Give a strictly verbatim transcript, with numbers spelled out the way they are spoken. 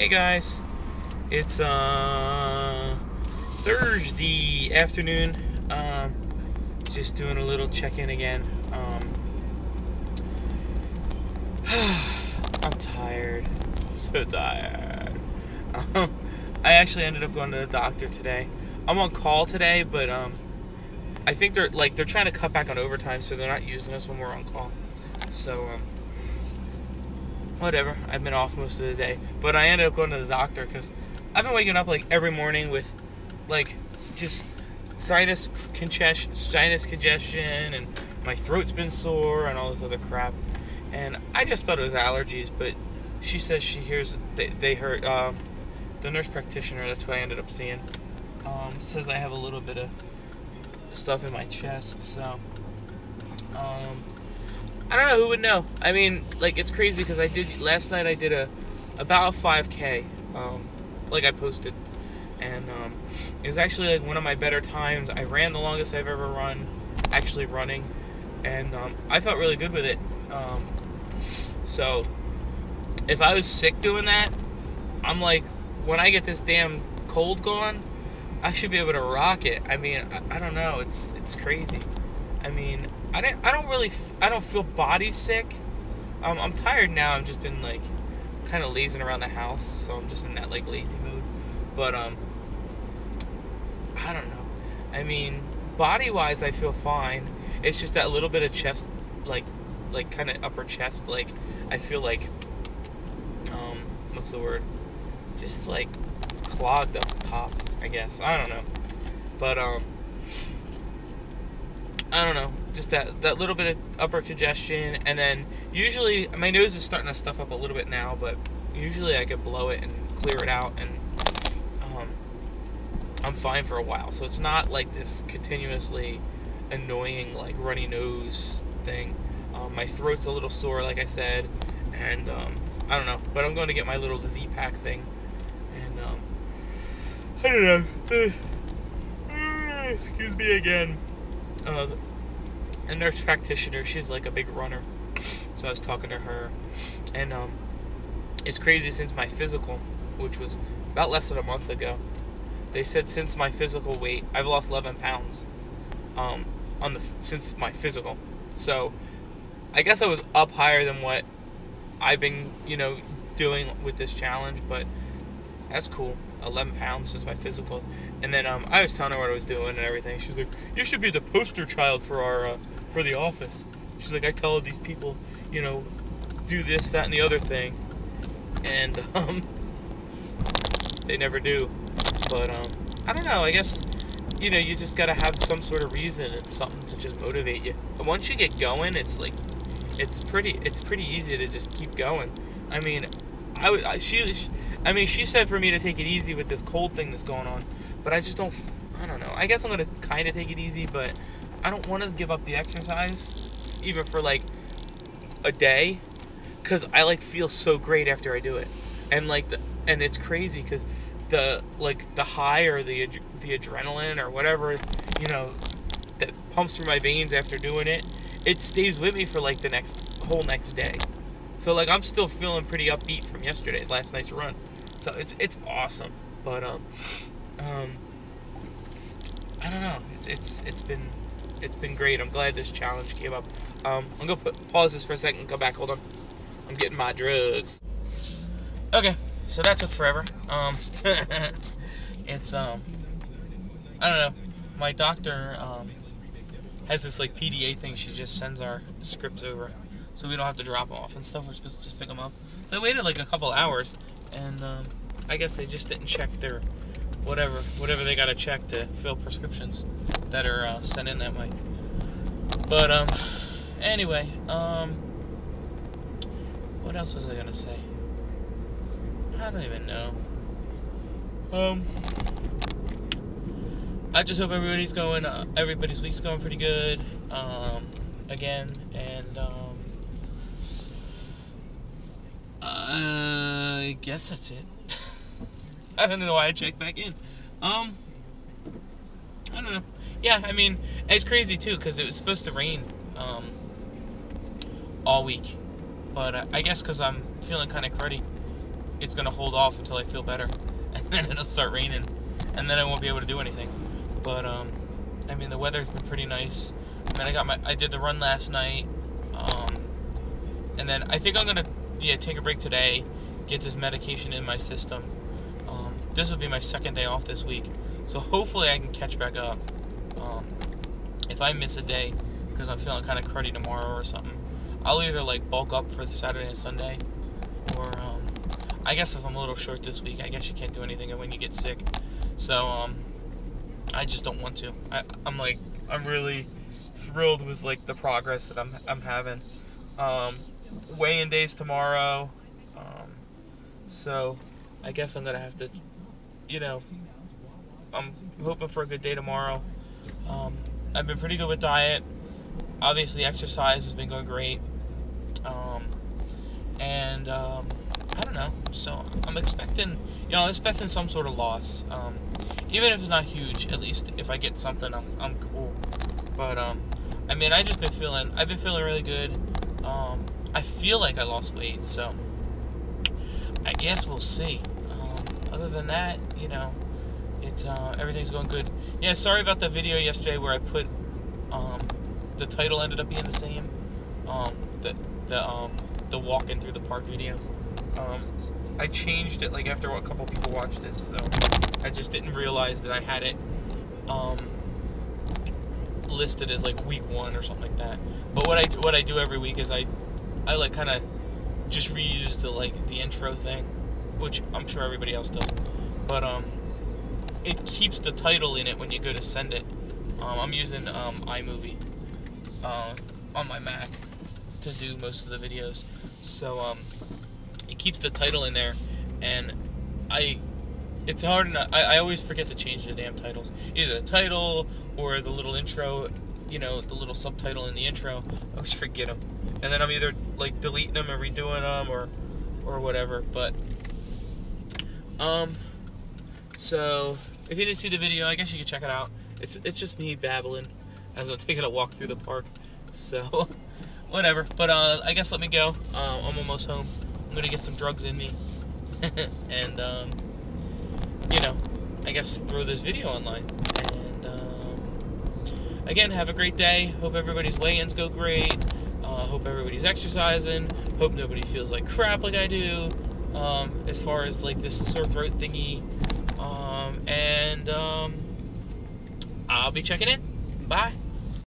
Hey guys, it's uh, Thursday afternoon, um, just doing a little check-in again. um, I'm tired, I'm so tired. um, I actually ended up going to the doctor today. I'm on call today, but um, I think they're like they're trying to cut back on overtime, so they're not using us when we're on call, so um, whatever, I've been off most of the day. But I ended up going to the doctor because I've been waking up like every morning with like just sinus congestion, sinus congestion, and my throat's been sore and all this other crap. And I just thought it was allergies, but she says she hears they, they hurt. Um, the nurse practitioner, that's who I ended up seeing, um, says I have a little bit of stuff in my chest. So, um, I don't know, who would know? I mean, like, it's crazy because I did, last night I did a, about a five K, um, like I posted, and um, it was actually like one of my better times. I ran the longest I've ever run, actually running, and um, I felt really good with it. Um, so, if I was sick doing that, I'm like, when I get this damn cold gone, I should be able to rock it. I mean, I, I don't know, it's, it's crazy. I mean, I don't, I don't really, f I don't feel body sick. Um, I'm tired now. I've just been, like, kind of lazing around the house, so I'm just in that, like, lazy mood. But, um, I don't know. I mean, body-wise, I feel fine. It's just that little bit of chest, like, like, kind of upper chest, like, I feel like, um, what's the word? Just, like, clogged up top, I guess. I don't know. But, um, I don't know, just that, that little bit of upper congestion, and then usually, my nose is starting to stuff up a little bit now, but usually I could blow it and clear it out, and um, I'm fine for a while, so it's not like this continuously annoying, like, runny nose thing. Um, my throat's a little sore, like I said, and um, I don't know, but I'm going to get my little Z-Pack thing, and um, I don't know, excuse me again. Uh, a nurse practitioner, she's like a big runner, so I was talking to her, and um, it's crazy, since my physical, which was about less than a month ago, they said since my physical weight, I've lost eleven pounds um, on the since my physical, so I guess I was up higher than what I've been, you know, doing with this challenge, but that's cool. eleven pounds since my physical. And then um, I was telling her what I was doing and everything. She's like, "You should be the poster child for our uh, for the office." She's like, "I tell all these people, you know, do this, that, and the other thing, and um, they never do." But um, I don't know. I guess, you know, you just gotta have some sort of reason and something to just motivate you. But once you get going, it's like, it's pretty, it's pretty easy to just keep going. I mean, I would, I, she, she, I mean, she said for me to take it easy with this cold thing that's going on, but I just don't, I don't know, I guess I'm going to kind of take it easy, but I don't want to give up the exercise, even for, like, a day, because I, like, feel so great after I do it, and, like, the, and it's crazy, because the, like, the high or the, the adrenaline or whatever, you know, that pumps through my veins after doing it, it stays with me for, like, the next, whole next day. So, like, I'm still feeling pretty upbeat from yesterday, last night's run. So, it's it's awesome. But, um, um, I don't know. It's it's it's been it's been great. I'm glad this challenge came up. Um, I'm going to pause this for a second and go back. Hold on. I'm getting my drugs. Okay. So, that took forever. Um, it's, um, I don't know. My doctor, um, has this, like, P D A thing. She just sends our scripts over, so we don't have to drop off and stuff. We're supposed to just pick them up. So I waited like a couple hours, and um, I guess they just didn't check their whatever, whatever they gotta check to fill prescriptions that are uh, sent in that way. But um, anyway, um, what else was I gonna say? I don't even know. Um, I just hope everybody's going, uh, everybody's week's going pretty good. Um, again, and um. Uh, I guess that's it. I don't know why I checked back in. Um, I don't know. Yeah, I mean, it's crazy too, because it was supposed to rain um, all week. But uh, I guess because I'm feeling kind of cruddy, it's going to hold off until I feel better, and then it'll start raining, and then I won't be able to do anything. But um, I mean, the weather's been pretty nice. I mean, I got my, I did the run last night, um, and then I think I'm gonna, yeah, take a break today, get this medication in my system. Um, this will be my second day off this week, so hopefully I can catch back up. Um, if I miss a day because I'm feeling kind of cruddy tomorrow or something, I'll either like bulk up for Saturday and Sunday, or um, I guess if I'm a little short this week, I guess you can't do anything when you get sick. So um, I just don't want to. I, I'm like, I'm really thrilled with like the progress that I'm I'm having. Um, weigh-in days tomorrow, um, so I guess I'm gonna have to, you know, I'm hoping for a good day tomorrow. Um, I've been pretty good with diet. Obviously, exercise has been going great, um, and um, I don't know. So I'm expecting, you know, I'm expecting some sort of loss, um, even if it's not huge. At least if I get something, I'm I'm cool. But um, I mean, I just been feeling, I've been feeling really good. Um, I feel like I lost weight, so I guess we'll see. Um, other than that, you know, it's uh, everything's going good. Yeah, sorry about the video yesterday where I put um, the title ended up being the same. Um, the the um, the walking through the park video. Um, I changed it like after a couple people watched it, so I just didn't realize that I had it um, listed as like week one or something like that. But what I what I do every week is I I like kind of just reuse the like the intro thing, which I'm sure everybody else does. But um, it keeps the title in it when you go to send it. Um, I'm using um, iMovie uh, on my Mac to do most of the videos, so um, it keeps the title in there, and I it's hard enough. I, I always forget to change the damn titles, either the title or the little intro. You know, the little subtitle in the intro, I always forget them, and then I'm either like deleting them and redoing them or, or whatever. But um, so if you didn't see the video, I guess you can check it out. It's it's just me babbling as I'm taking a walk through the park. So whatever. But uh, I guess let me go. Uh, I'm almost home. I'm gonna get some drugs in me, and um, you know, I guess throw this video online. And Uh, Again, have a great day. Hope everybody's weigh-ins go great. Uh, hope everybody's exercising. Hope nobody feels like crap like I do. Um, as far as like this sore throat thingy. Um, and um, I'll be checking in. Bye.